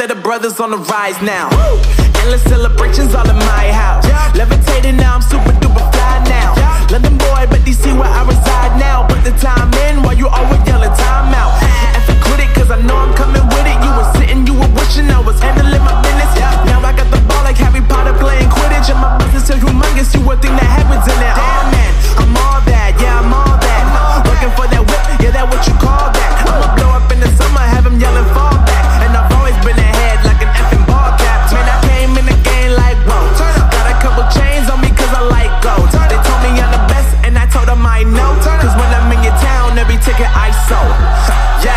That the brothers on the rise now. Woo! Endless celebrations all in my house. Yeah. Levitating now, I'm super duper fly now. Yeah. London boy, but DC where I reside now. Put the time in while you always yelling time out. And for critic, cause I know I'm coming with it. You were sitting, you were wishing I was handling my business. Yeah. Now I got the ball like Harry Potter playing Quidditch. And my business is humongous, you would think that happens in it. Damn man, I'm all that, yeah, I'm all that. Looking for that whip, yeah, that what you call that. I'ma blow up in the summer, have him yelling fall back. And I've always been ahead like an effing ball cap. Man, I came in the game like, whoa. Got a couple chains on me cause I like gold. They told me I'm the best and I told them I know. Cause when I'm in your town, every ticket I sold. Yeah,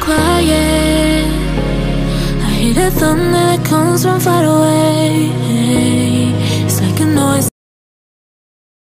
Quiet, I hear the thunder that comes from far away.